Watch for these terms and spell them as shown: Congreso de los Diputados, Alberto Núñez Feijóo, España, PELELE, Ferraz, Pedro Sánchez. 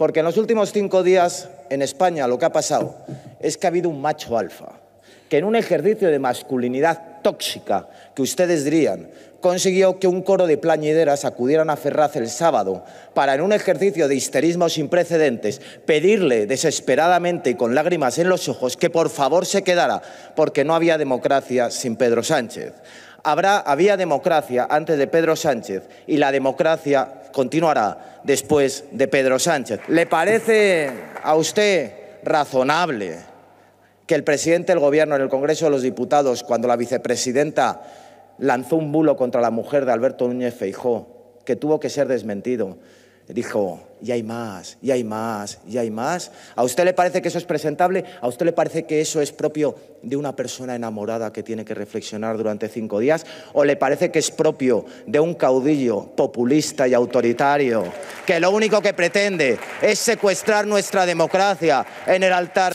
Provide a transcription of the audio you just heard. Porque en los últimos 5 días en España lo que ha pasado es que ha habido un macho alfa, que en un ejercicio de masculinidad tóxica, que ustedes dirían, consiguió que un coro de plañideras acudieran a Ferraz el sábado para, en un ejercicio de histerismo sin precedentes, pedirle desesperadamente y con lágrimas en los ojos que por favor se quedara, porque no había democracia sin Pedro Sánchez. Había democracia antes de Pedro Sánchez y la democracia continuará después de Pedro Sánchez. ¿Le parece a usted razonable que el presidente del Gobierno en el Congreso de los Diputados, cuando la vicepresidenta lanzó un bulo contra la mujer de Alberto Núñez Feijóo, que tuvo que ser desmentido, dijo, y hay más, y hay más, y hay más? ¿A usted le parece que eso es presentable? ¿A usted le parece que eso es propio de una persona enamorada que tiene que reflexionar durante 5 días? ¿O le parece que es propio de un caudillo populista y autoritario que lo único que pretende es secuestrar nuestra democracia en el altar?